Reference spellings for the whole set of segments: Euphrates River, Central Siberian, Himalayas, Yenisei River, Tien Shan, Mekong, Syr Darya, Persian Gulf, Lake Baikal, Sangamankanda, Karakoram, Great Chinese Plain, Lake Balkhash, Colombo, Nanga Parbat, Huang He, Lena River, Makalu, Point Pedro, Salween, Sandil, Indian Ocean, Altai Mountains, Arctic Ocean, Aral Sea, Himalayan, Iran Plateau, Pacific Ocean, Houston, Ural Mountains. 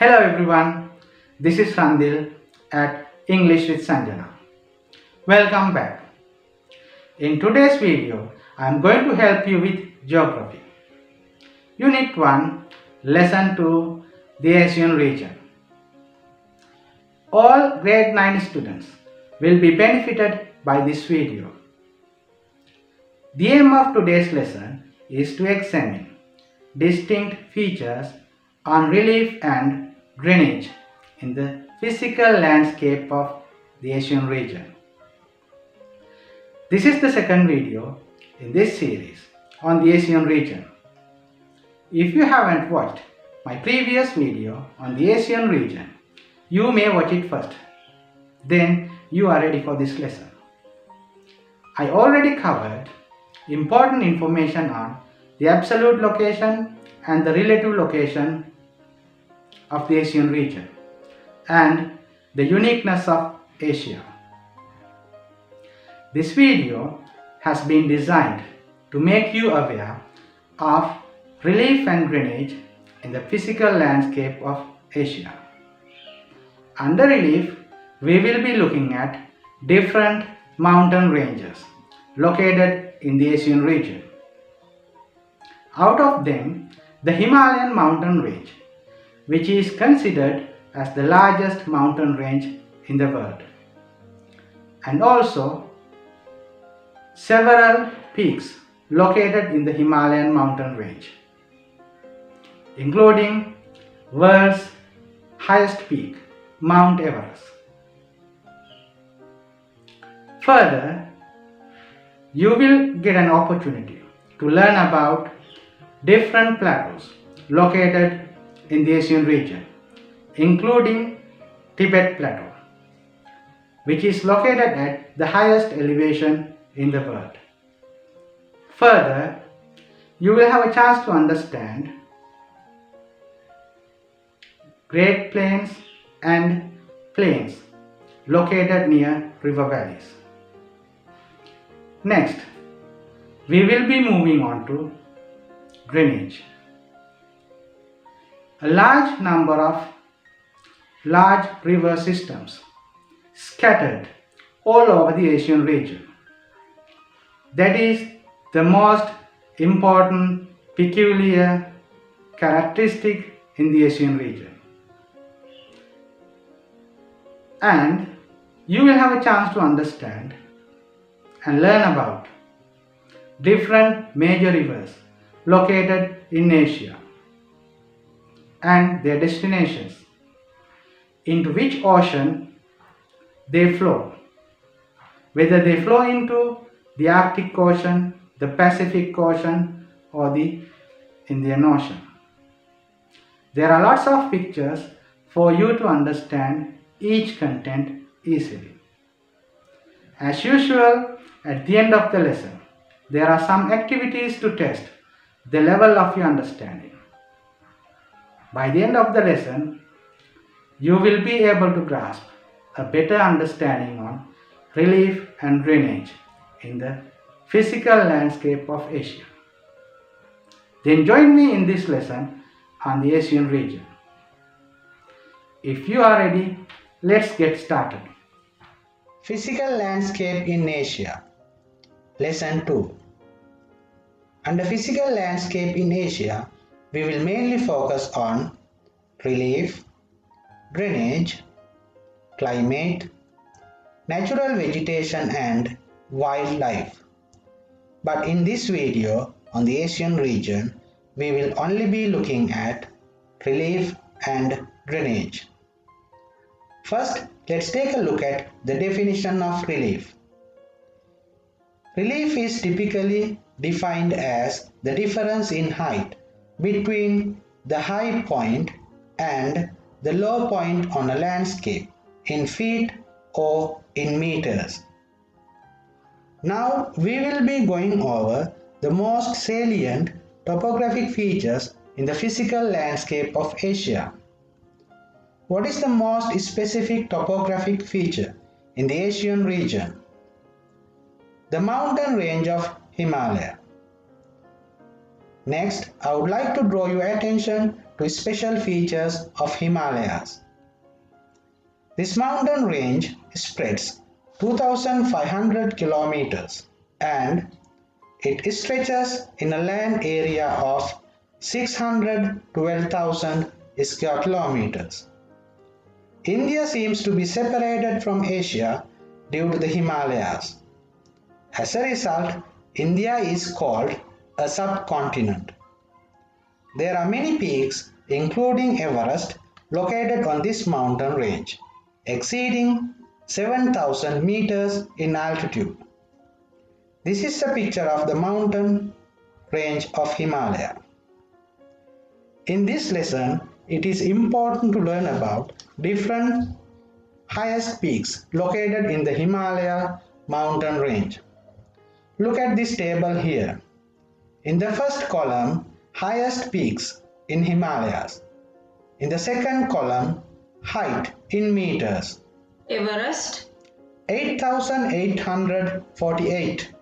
Hello everyone, this is Sandil at English with Sanjana. Welcome back. In today's video, I am going to help you with Geography. Unit 1, Lesson 2, the Asian region. All grade 9 students will be benefited by this video. The aim of today's lesson is to examine distinct features on relief and drainage in the physical landscape of the Asian region. This is the second video in this series on the Asian region. If you haven't watched my previous video on the Asian region, you may watch it first. Then you are ready for this lesson. I already covered important information on the absolute location and the relative location of the Asian region and the uniqueness of Asia. This video has been designed to make you aware of relief and drainage in the physical landscape of Asia. Under relief, we will be looking at different mountain ranges located in the Asian region. Out of them, the Himalayan mountain range, which is considered as the largest mountain range in the world, and also several peaks located in the Himalayan mountain range, including world's highest peak, Mount Everest. Further, you will get an opportunity to learn about different plateaus located in the Asian region, including Tibet Plateau, which is located at the highest elevation in the world. Further, you will have a chance to understand Great Plains and plains located near river valleys. Next, we will be moving on to drainage. A large number of large river systems scattered all over the Asian region. That is the most important peculiar characteristic in the Asian region. And you will have a chance to understand and learn about different major rivers located in Asia and their destinations, into which ocean they flow, whether they flow into the Arctic Ocean, the Pacific Ocean, or the Indian Ocean. There are lots of pictures for you to understand each content easily. As usual, at the end of the lesson, there are some activities to test the level of your understanding. By the end of the lesson, you will be able to grasp a better understanding on relief and drainage in the physical landscape of Asia. Then join me in this lesson on the Asian region. If you are ready, let's get started. Physical landscape in Asia, Lesson 2. Under physical landscape in Asia, we will mainly focus on relief, drainage, climate, natural vegetation and wildlife. But in this video on the Asian region, we will only be looking at relief and drainage. First, let's take a look at the definition of relief. Relief is typically defined as the difference in height between the high point and the low point on a landscape in feet or in meters. Now we will be going over the most salient topographic features in the physical landscape of Asia. What is the most specific topographic feature in the Asian region? The mountain range of Himalaya. Next, I would like to draw your attention to special features of Himalayas. This mountain range spreads 2,500 kilometers and it stretches in a land area of 612,000 square kilometers. India seems to be separated from Asia due to the Himalayas. As a result, India is called a subcontinent. There are many peaks, including Everest, located on this mountain range, exceeding 7,000 meters in altitude. This is a picture of the mountain range of Himalaya. In this lesson, it is important to learn about different highest peaks located in the Himalaya mountain range. Look at this table here. In the first column, highest peaks in Himalayas. In the second column, height in meters. Everest 8,848.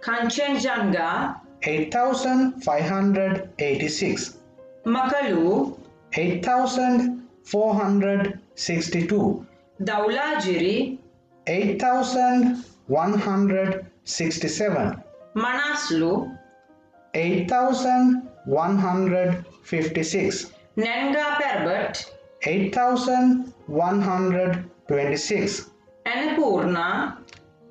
Kanchenjunga 8,586. Makalu 8,462. Dhaulagiri 8,167. Manaslu 8,156. Nanga Parbat 8,126. Annapurna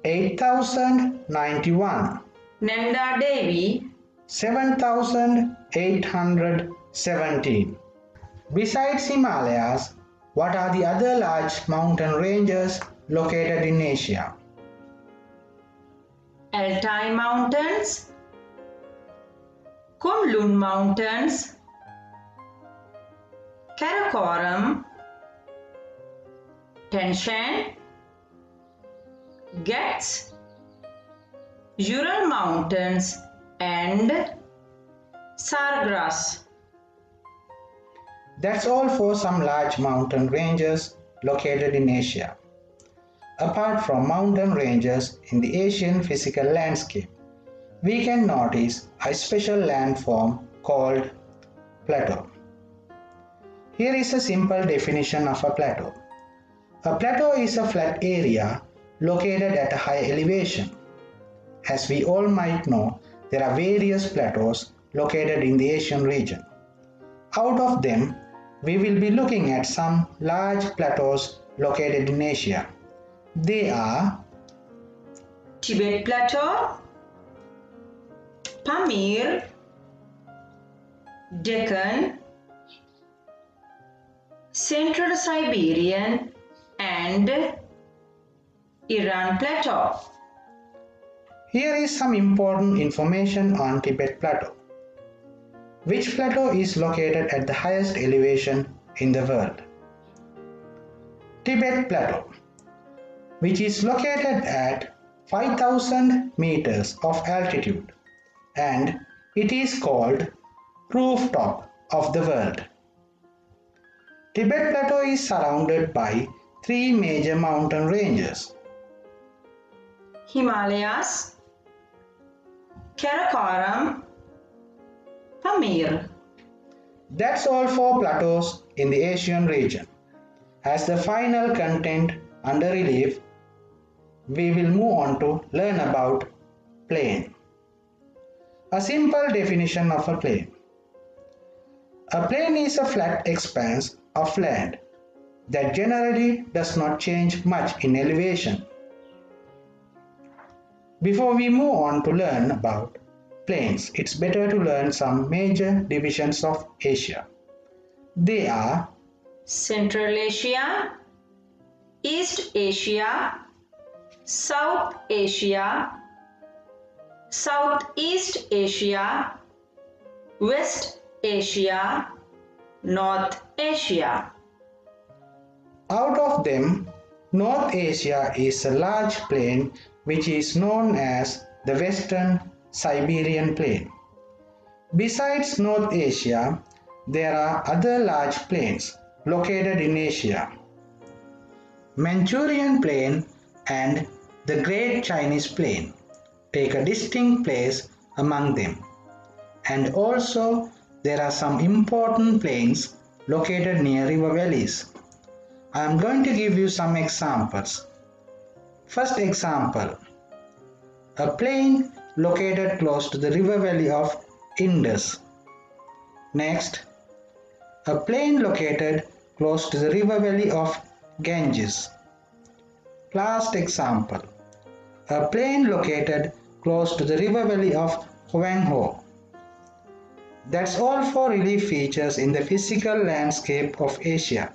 8,091. Nanda Devi 7,817. Besides Himalayas, what are the other large mountain ranges located in Asia? Altai Mountains, Kunlun Mountains, Karakoram, Tien Shan, Ghats, Ural Mountains and Sargras. That's all for some large mountain ranges located in Asia. Apart from mountain ranges in the Asian physical landscape, we can notice a special landform called plateau. Here is a simple definition of a plateau. A plateau is a flat area located at a high elevation. As we all might know, there are various plateaus located in the Asian region. Out of them, we will be looking at some large plateaus located in Asia. They are Tibet Plateau, Pamir, Deccan, Central Siberian and Iran Plateau. Here is some important information on Tibet Plateau. Which plateau is located at the highest elevation in the world? Tibet Plateau, which is located at 5,000 meters of altitude, and it is called rooftop of the world. Tibet Plateau is surrounded by three major mountain ranges: Himalayas, Karakoram, Pamir. That's all for plateaus in the Asian region. As the final content under relief, we will move on to learn about plain. A simple definition of a plain. A plain is a flat expanse of land that generally does not change much in elevation. Before we move on to learn about plains, it's better to learn some major divisions of Asia. They are Central Asia, East Asia, South Asia, Southeast Asia, West Asia, North Asia. Out of them, North Asia is a large plain which is known as the Western Siberian Plain. Besides North Asia, there are other large plains located in Asia. Manchurian Plain and the Great Chinese Plain take a distinct place among them, and also there are some important plains located near river valleys. I am going to give you some examples. First example, a plain located close to the river valley of Indus. Next, a plain located close to the river valley of Ganges. Last example, a plain located close to the river valley of Huang He. That's all for relief features in the physical landscape of Asia.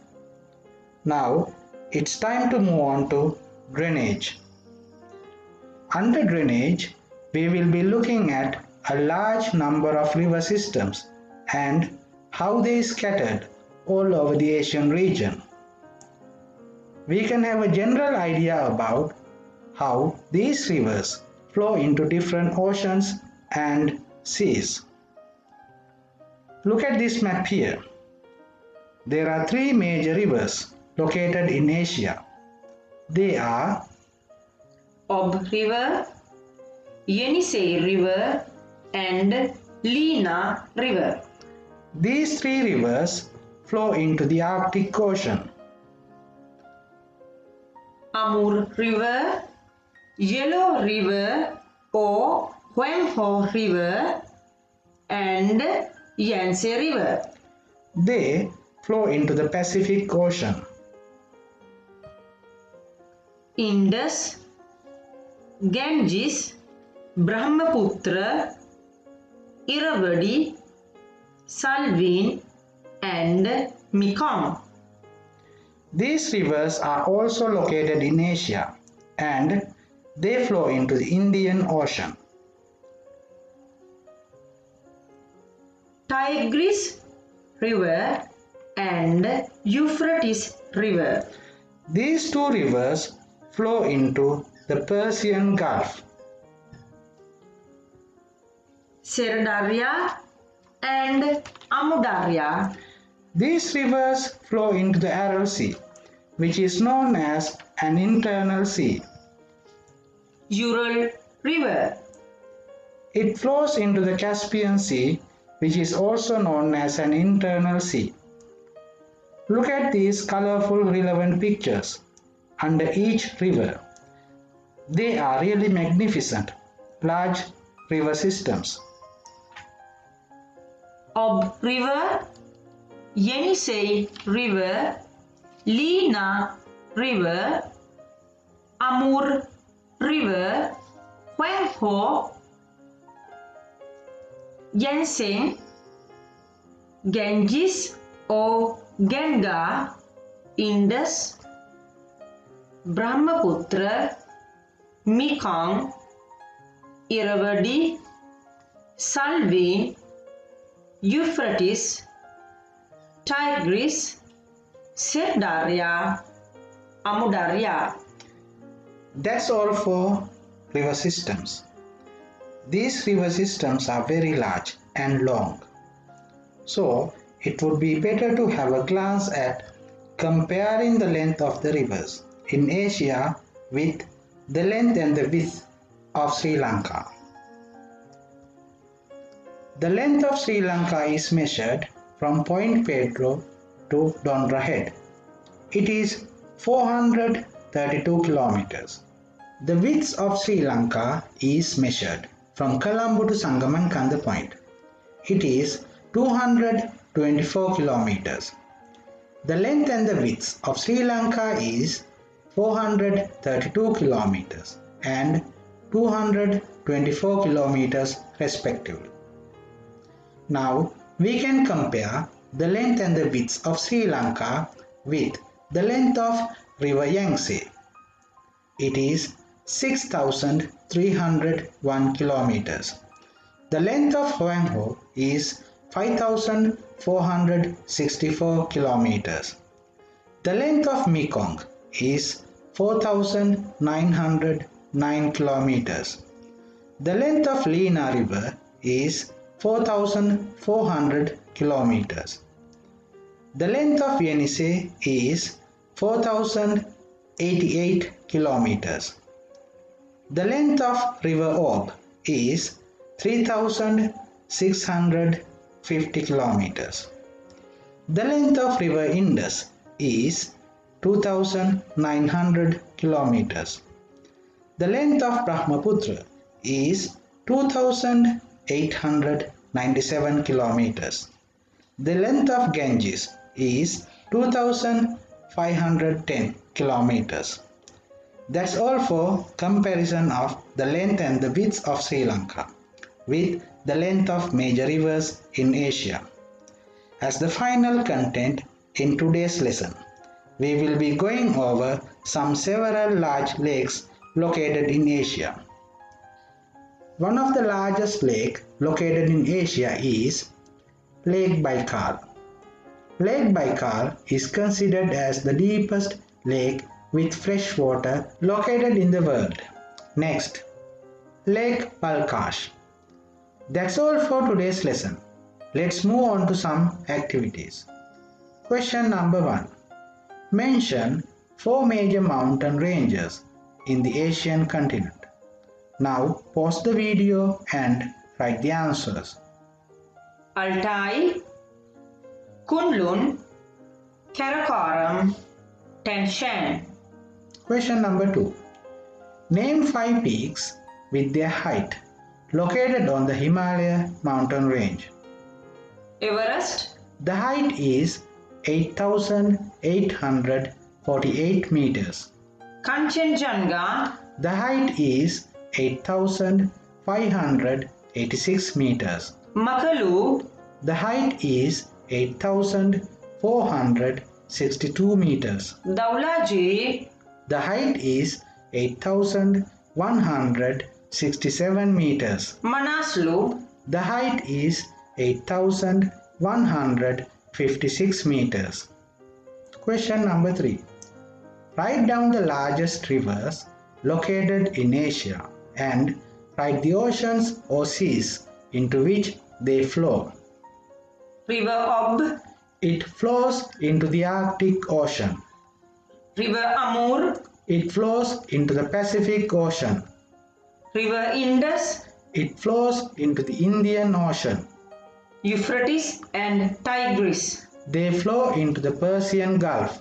Now it's time to move on to drainage. Under drainage, we will be looking at a large number of river systems and how they scattered all over the Asian region. We can have a general idea about how these rivers flow into different oceans and seas. Look at this map here. There are three major rivers located in Asia. They are Ob River, Yenisei River and Lena River. These three rivers flow into the Arctic Ocean. Amur River, Yellow River or Huang He River and Yangtze River. They flow into the Pacific Ocean. Indus, Ganges, Brahmaputra, Irrawaddy, Salween and Mekong. These rivers are also located in Asia and they flow into the Indian Ocean. Tigris River and Euphrates River. These two rivers flow into the Persian Gulf. Syr Darya and Amu Darya. These rivers flow into the Aral Sea, which is known as an internal sea. Ural River. It flows into the Caspian Sea, which is also known as an internal sea. Look at these colorful relevant pictures under each river. They are really magnificent, large river systems. Ob River, Yenisei River, Lena River, Amur River, Huang He, Yangtze, Ganges or Ganga, Indus, Brahmaputra, Mekong, Irrawaddy, Salween, Euphrates, Tigris, Syr Darya, Amu Darya. That's all for river systems. These river systems are very large and long. So it would be better to have a glance at comparing the length of the rivers in Asia with the length and the width of Sri Lanka. The length of Sri Lanka is measured from Point Pedro to Dondra Head. It is 432 kilometers. The width of Sri Lanka is measured from Colombo to Sangamankanda Point. It is 224 kilometers. The length and the width of Sri Lanka is 432 kilometers and 224 kilometers respectively. Now we can compare the length and the width of Sri Lanka with the length of River Yangtze. It is 6,301 kilometers. The length of Huang He is 5,464 kilometers. The length of Mekong is 4,909 kilometers. The length of Lena River is 4,400 kilometers. The length of Yenisei is 4,088 kilometers. The length of River Ob is 3,600 50 kilometers. The length of river Indus is 2,900 kilometers. The length of Brahmaputra is 2,897 kilometers. The length of Ganges is 2,510 kilometers. That's all for comparison of the length and the width of Sri Lanka with the length of major rivers in Asia. As the final content in today's lesson, we will be going over several large lakes located in Asia. One of the largest lakes located in Asia is Lake Baikal. Lake Baikal is considered as the deepest lake with fresh water located in the world. Next, Lake Balkhash. That's all for today's lesson. Let's move on to some activities. Question number 1. Mention 4 major mountain ranges in the Asian continent. Now pause the video and write the answers. Altai, Kunlun, Karakoram, Tien Shan. Question number 2. Name 5 peaks with their height located on the Himalaya mountain range. Everest. The height is 8,848 meters. Kanchenjunga. The height is 8,586 meters. Makalu. The height is 8,462 meters. Dhaulagiri. The height is 8,167 meters. Manaslu. The height is 8,156 meters. Question number 3. Write down the largest rivers located in Asia and write the oceans or seas into which they flow. River Ob. It flows into the Arctic Ocean. River Amur. It flows into the Pacific Ocean. River Indus. It flows into the Indian Ocean. Euphrates and Tigris. They flow into the Persian Gulf.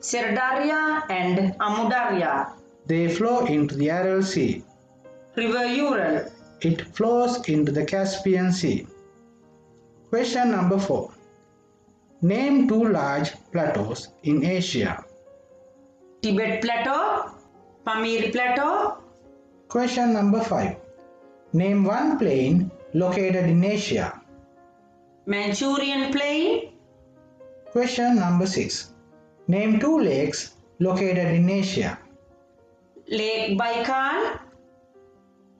Syr Darya and Amu Darya. They flow into the Aral Sea. River Ural. It flows into the Caspian Sea. Question number 4. Name 2 large plateaus in Asia. Tibet Plateau, Pamir Plateau. Question number 5. Name 1 plain located in Asia. Manchurian Plain. Question number 6. Name 2 lakes located in Asia. Lake Baikal,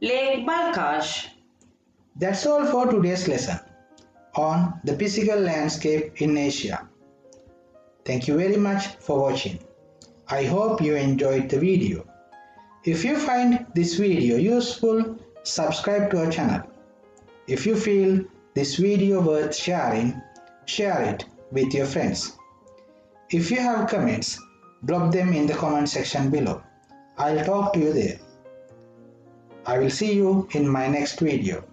Lake Balkhash. That's all for today's lesson on the physical landscape in Asia. Thank you very much for watching. I hope you enjoyed the video. If you find this video useful, subscribe to our channel. If you feel this video worth sharing, share it with your friends. If you have comments, drop them in the comment section below. I'll talk to you there. I will see you in my next video.